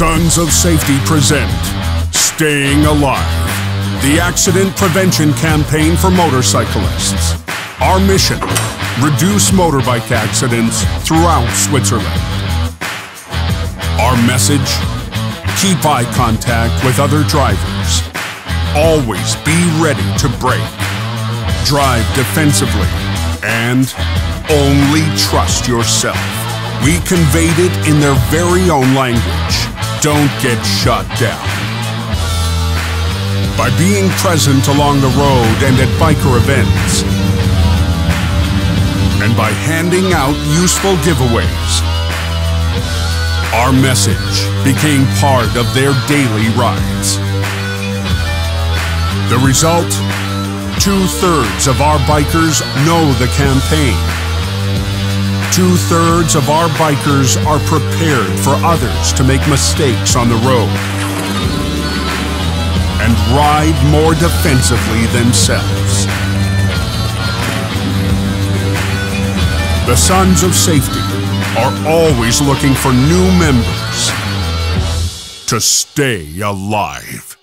Sons of Safety present Staying Alive, the accident prevention campaign for motorcyclists. Our mission, reduce motorbike accidents throughout Switzerland. Our message, keep eye contact with other drivers. Always be ready to brake. Drive defensively and only trust yourself. We conveyed it in their very own language. Don't get shut down. By being present along the road and at biker events, and by handing out useful giveaways, our message became part of their daily rides. The result? 2/3 of our bikers know the campaign. 2/3 of our bikers are prepared for others to make mistakes on the road and ride more defensively themselves. The Sons of Safety are always looking for new members to stay alive.